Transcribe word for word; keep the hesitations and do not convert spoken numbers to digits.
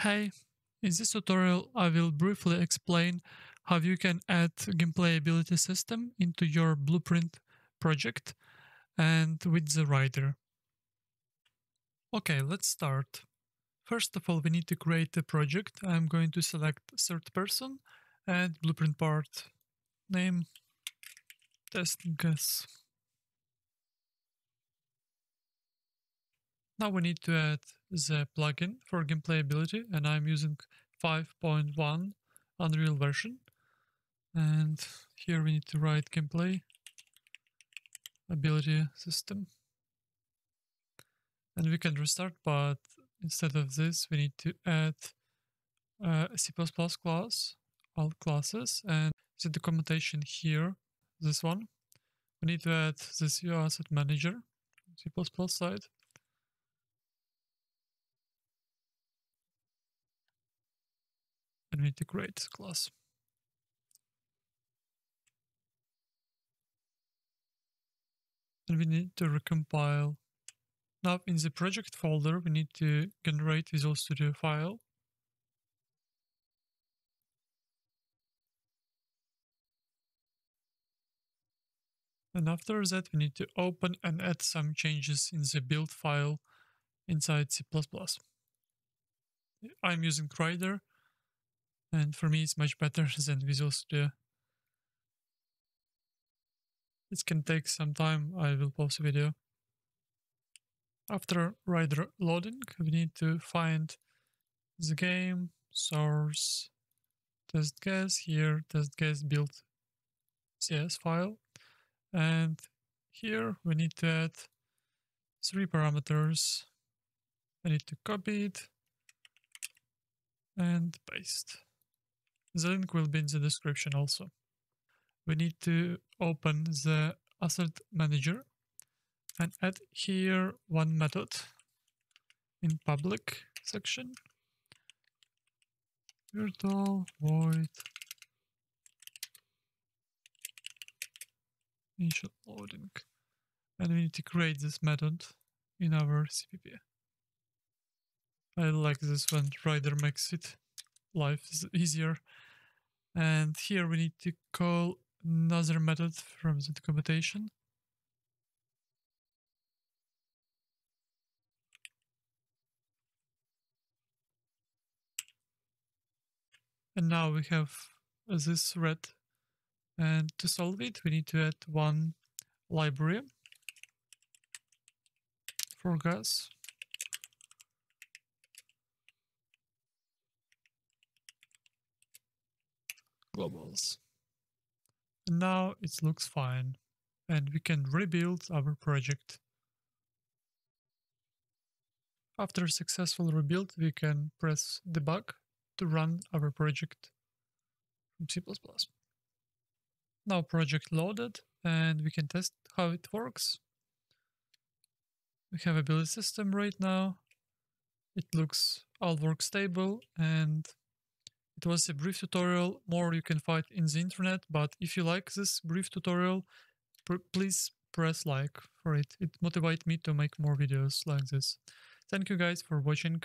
Hey, in this tutorial I will briefly explain how you can add gameplay ability system into your Blueprint project and with the Rider. Okay, let's start. First of all, we need to create a project. I'm going to select third person and Blueprint part name TestGAS. Now we need to add the plugin for gameplay ability, and I'm using five point one Unreal version. And here we need to write gameplay ability system. And we can restart, but instead of this, we need to add uh, a C plus plus class, all classes, and the documentation here, this one. We need to add this UAssetManager, C plus plus side. And we need to create this class. And we need to recompile. Now in the project folder, we need to generate Visual Studio file. And after that, we need to open and add some changes in the build file inside C plus plus. I'm using Rider, and for me it's much better than Visual Studio. It can take some time, I will pause the video. After Rider loading, we need to find the game, source, TestGAS, here TestGAS build C S file. And here we need to add three parameters. I need to copy it and paste. The link will be in the description also. We need to open the asset manager and add here one method in public section, virtual void initial loading, and we need to create this method in our C P P. I like this when Rider makes it life easier. And here we need to call another method from the documentation. And now we have this red. And to solve it, we need to add one library for gas. Globals. And now it looks fine. And we can rebuild our project. After successful rebuild, we can press debug to run our project from C plus plus. Now project loaded, and we can test how it works. We have a build system right now. It looks all work stable, and it was a brief tutorial. More you can find in the internet, but if you like this brief tutorial, pr please press like for it. It motivates me to make more videos like this. Thank you guys for watching.